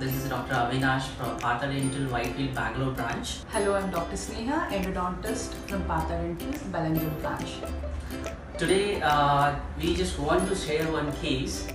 This is Dr. Avinash from Partha Dental, Whitefield, Bangalore branch. Hello, I'm Dr. Sneha, endodontist from Partha Dental, Bangalore branch. Today, we just want to share one case.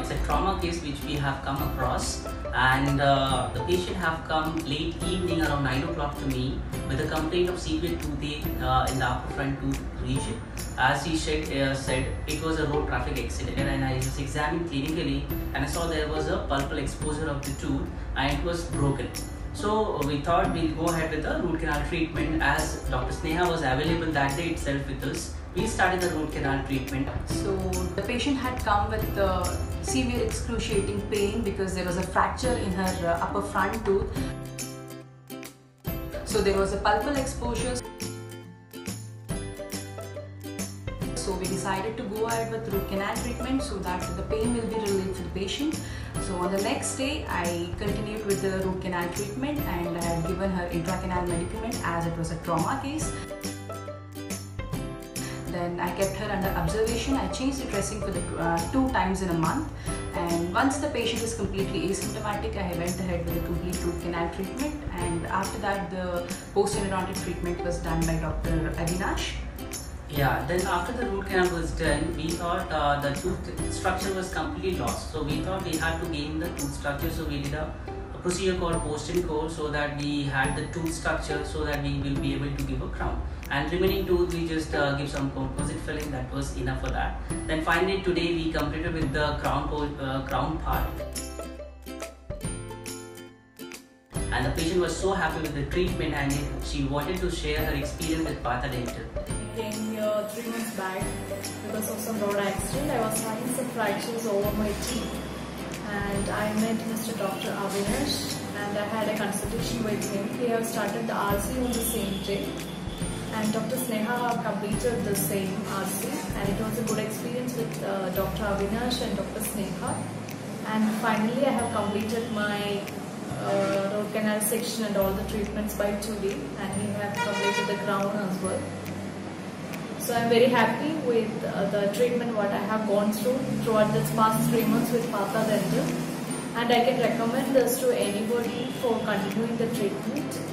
It's a trauma case which we have come across, and the patient have come late evening around 9 o'clock to me with a complaint of severe toothache in the upper front tooth region. As he said, it was a road traffic accident, and I just examined clinically, and I saw there was a pulpal exposure of the tooth, and it was broken. So we thought we'll go ahead with the root canal treatment. As Dr. Sneha was available that day itself with us, we started the root canal treatment. So the patient had come with severe excruciating pain because there was a fracture in her upper front tooth. So there was a pulpal exposure. So we decided to go ahead with root canal treatment so that the pain will be relieved for the patient. So on the next day, I continued with the root canal treatment, and I had given her intracanal medicament as it was a trauma case. Then I kept her under observation. I changed the dressing for the 2 times in a month. And once the patient is completely asymptomatic, I went ahead with a complete root canal treatment. And after that, the post-endodontic treatment was done by Dr. Avinash. Yeah, then after the root canal was done, we thought the tooth structure was completely lost. So we thought we had to gain the tooth structure. So we did a procedure called post-and-core, so that we had the tooth structure, so that we will be able to give a crown. And remaining tooth, we just give some composite filling. That was enough for that. Then finally today we completed with the crown part. And the patient was so happy with the treatment, and she wanted to share her experience with Partha Dental. I came here 3 months back because of some road accident. I was having some fractures over my teeth, and I met Mr. Dr. Avinash, and I had a consultation with him. He had started the RC on the same day, and Dr. Sneha completed the same RC, and it was a good experience with Dr. Avinash and Dr. Sneha. And finally I have completed my root canal section and all the treatments by today, and we have completed the crown as well. So I am very happy with the treatment what I have gone throughout this past 3 months with Partha Dental, and I can recommend this to anybody for continuing the treatment.